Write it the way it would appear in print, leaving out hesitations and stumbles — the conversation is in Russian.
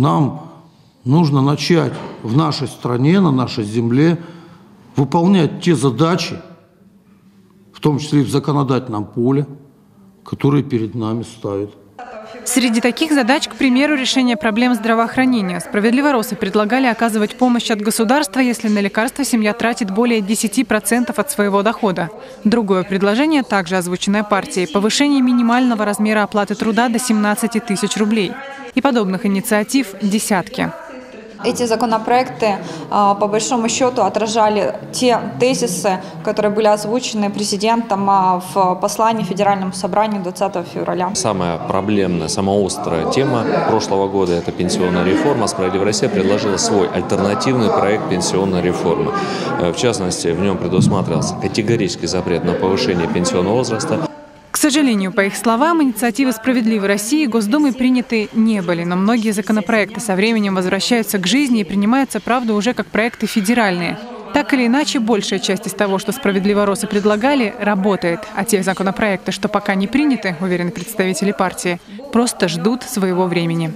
нам нужно начать в нашей стране, на нашей земле выполнять те задачи, в том числе и в законодательном поле, которые перед нами ставят. Среди таких задач, к примеру, решение проблем здравоохранения. Справедливоросы предлагали оказывать помощь от государства, если на лекарства семья тратит более 10% от своего дохода. Другое предложение, также озвученное партией, повышение минимального размера оплаты труда до 17 тысяч рублей. И подобных инициатив десятки. Эти законопроекты, по большому счету, отражали те тезисы, которые были озвучены президентом в послании Федеральному собранию 20 февраля. Самая проблемная, самая острая тема прошлого года – это пенсионная реформа. «Справедливая Россия» предложила свой альтернативный проект пенсионной реформы. В частности, в нем предусматривался категорический запрет на повышение пенсионного возраста. К сожалению, по их словам, инициативы «Справедливой России» Госдумой приняты не были, но многие законопроекты со временем возвращаются к жизни и принимаются, правда, уже как проекты федеральные. Так или иначе, большая часть из того, что справедливоросы предлагали, работает, а те законопроекты, что пока не приняты, уверены представители партии, просто ждут своего времени.